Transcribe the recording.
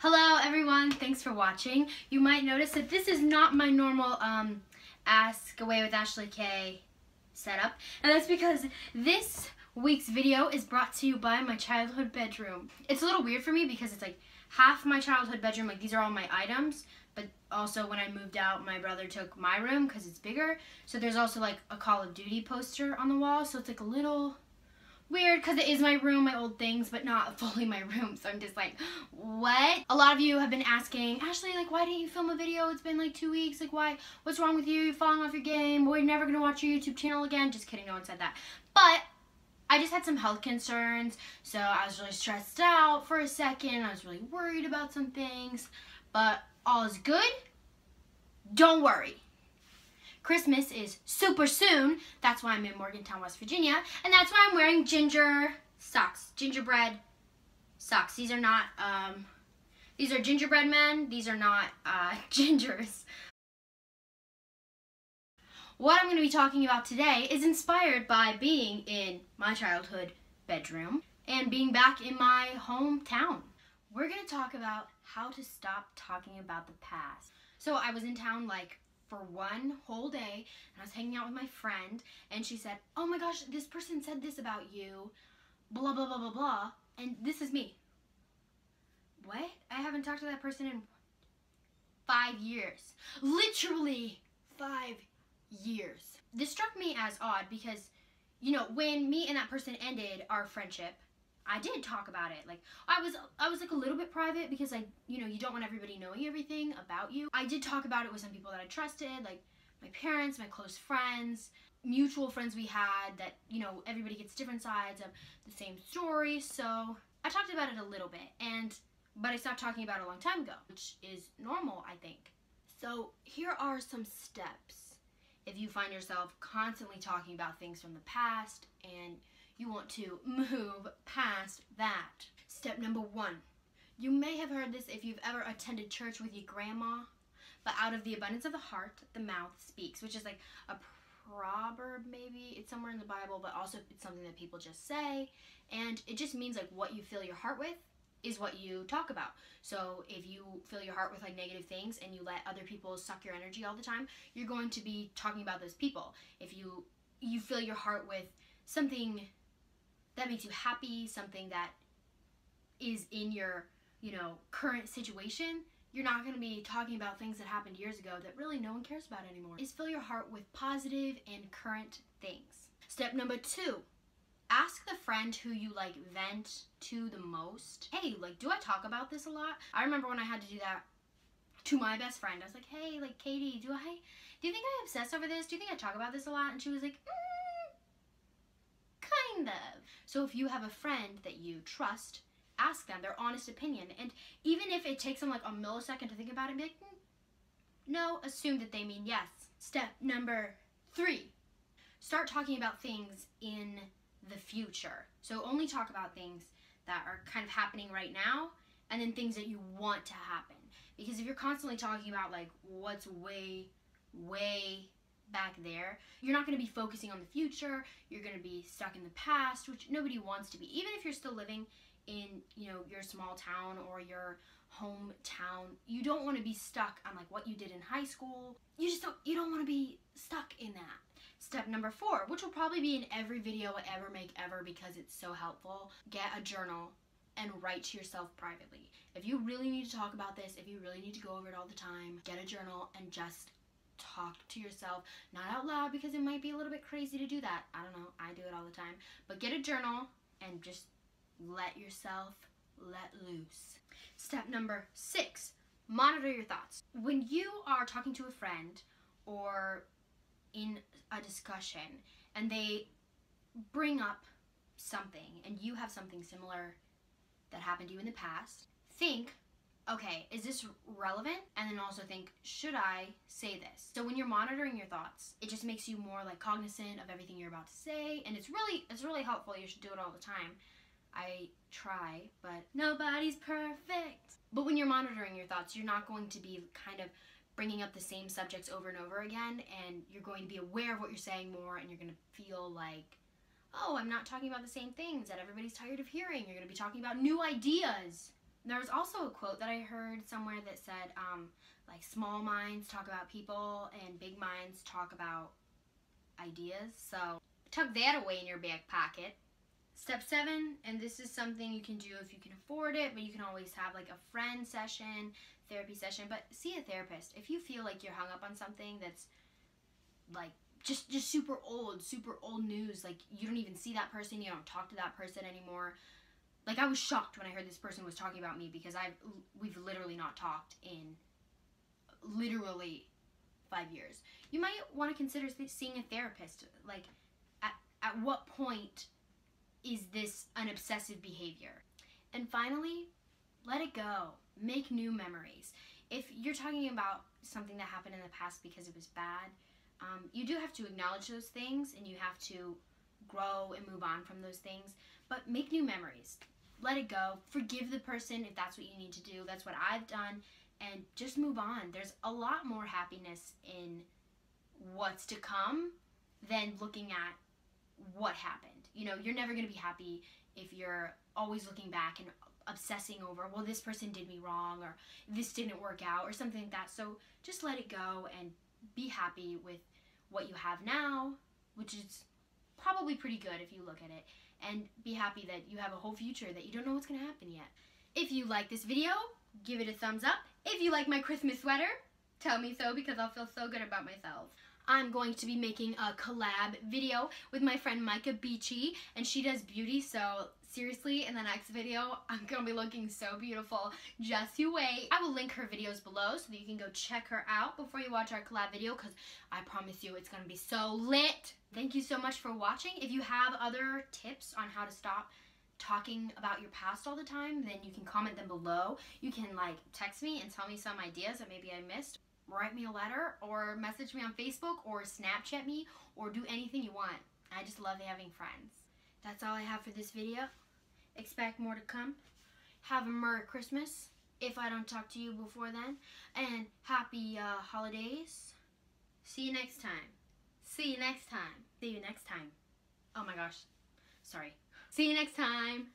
Hello everyone, thanks for watching. You might notice that this is not my normal Ask Away with Ashley K setup, and that's because this week's video is brought to you by my childhood bedroom. It's a little weird for me because it's like half my childhood bedroom, like these are all my items, but also when I moved out my brother took my room because it's bigger, so there's also like a Call of Duty poster on the wall, so it's like a little weird because it is my room, my old things, but not fully my room, so I'm just like, what? A lot of you have been asking, Ashley, like, why didn't you film a video? It's been like 2 weeks, like, why? What's wrong with you? You're falling off your game. We're never gonna watch your YouTube channel again. Just kidding, no one said that. But I just had some health concerns, so I was really stressed out for a second. I was really worried about some things, but all is good. Don't worry. Christmas is super soon. That's why I'm in Morgantown, West Virginia, and that's why I'm wearing ginger socks, gingerbread socks. These are not, these are gingerbread men. These are not gingers. What I'm going to be talking about today is inspired by being in my childhood bedroom and being back in my hometown. We're going to talk about how to stop talking about the past. So I was in town like for one whole day, and I was hanging out with my friend, and she said, oh my gosh, this person said this about you, blah, blah, blah, blah, blah, and this is me. What? I haven't talked to that person in 5 years. Literally 5 years. This struck me as odd because, you know, when me and that person ended our friendship, I did talk about it. Like, I was like a little bit private because I, you know, you don't want everybody knowing everything about you. I did talk about it with some people that I trusted, like my parents, my close friends, mutual friends we had that, you know, everybody gets different sides of the same story. So I talked about it a little bit, but I stopped talking about it a long time ago, which is normal, I think. So here are some steps if you find yourself constantly talking about things from the past and you want to move past that. Step number one. You may have heard this if you've ever attended church with your grandma, but out of the abundance of the heart, the mouth speaks, which is like a proverb maybe. It's somewhere in the Bible, but also it's something that people just say, and it just means like what you fill your heart with is what you talk about. So if you fill your heart with like negative things and you let other people suck your energy all the time, you're going to be talking about those people. If you fill your heart with something that makes you happy, something that is in your, you know, current situation, you're not going to be talking about things that happened years ago that really no one cares about anymore. Is fill your heart with positive and current things. Step number two, ask the friend who you like vent to the most. Hey, like, do I talk about this a lot? I remember when I had to do that to my best friend. I was like, hey, like, Katie, do you think I obsess over this? Do you think I talk about this a lot? And she was like, kind of. So if you have a friend that you trust, ask them their honest opinion, and even if it takes them like a millisecond to think about it, be like, no, assume that they mean yes. Step number three, start talking about things in the future. So only talk about things that are kind of happening right now, and then things that you want to happen. Because if you're constantly talking about like what's way back there, you're not going to be focusing on the future. You're going to be stuck in the past, which nobody wants to be. Even if you're still living in, you know, your small town or your hometown, you don't want to be stuck on like what you did in high school. You don't want to be stuck in that. Step number four, which will probably be in every video I ever make ever because it's so helpful, get a journal and write to yourself privately. If you really need to talk about this, if you really need to go over it all the time, get a journal and just talk to yourself, not out loud because it might be a little bit crazy to do that. I don't know, I do it all the time, but get a journal and just let yourself let loose. Step number six, monitor your thoughts. When you are talking to a friend or in a discussion and they bring up something and you have something similar that happened to you in the past, think, okay, is this relevant? And then also think, should I say this? So when you're monitoring your thoughts, it just makes you more like cognizant of everything you're about to say, and it's really helpful. You should do it all the time. I try, but nobody's perfect. But when you're monitoring your thoughts, you're not going to be kind of bringing up the same subjects over and over again, and you're going to be aware of what you're saying more, and you're going to feel like, oh, I'm not talking about the same things that everybody's tired of hearing. You're going to be talking about new ideas. There was also a quote that I heard somewhere that said, like, small minds talk about people and big minds talk about ideas. So tuck that away in your back pocket. Step 7, and this is something you can do if you can afford it, but you can always have like a friend session, therapy session, but see a therapist. If you feel like you're hung up on something that's like just super old news, like you don't even see that person, you don't talk to that person anymore. Like, I was shocked when I heard this person was talking about me because we've literally not talked in literally 5 years. You might want to consider seeing a therapist. Like, at what point is this an obsessive behavior? And finally, let it go. Make new memories. If you're talking about something that happened in the past because it was bad, you do have to acknowledge those things and you have to grow and move on from those things, but make new memories. Let it go. Forgive the person if that's what you need to do. That's what I've done, and just move on. There's a lot more happiness in what's to come than looking at what happened. You know, you're never going to be happy if you're always looking back and obsessing over, well, this person did me wrong, or this didn't work out, or something like that. So just let it go and be happy with what you have now, which is probably pretty good if you look at it, and be happy that you have a whole future that you don't know what's going to happen yet. If you like this video, give it a thumbs up. If you like my Christmas sweater, tell me so, because I'll feel so good about myself. I'm going to be making a collab video with my friend Micah Beachy, and she does beauty, so seriously, in the next video, I'm going to be looking so beautiful. Just you wait. I will link her videos below so that you can go check her out before you watch our collab video, because I promise you it's going to be so lit. Thank you so much for watching. If you have other tips on how to stop talking about your past all the time, then you can comment them below. You can like text me and tell me some ideas that maybe I missed. Write me a letter or message me on Facebook or Snapchat me or do anything you want. I just love having friends. That's all I have for this video. Expect more to come. Have a Merry Christmas if I don't talk to you before then, and happy holidays. See you next time. See you next time. See you next time. Oh my gosh. Sorry. See you next time.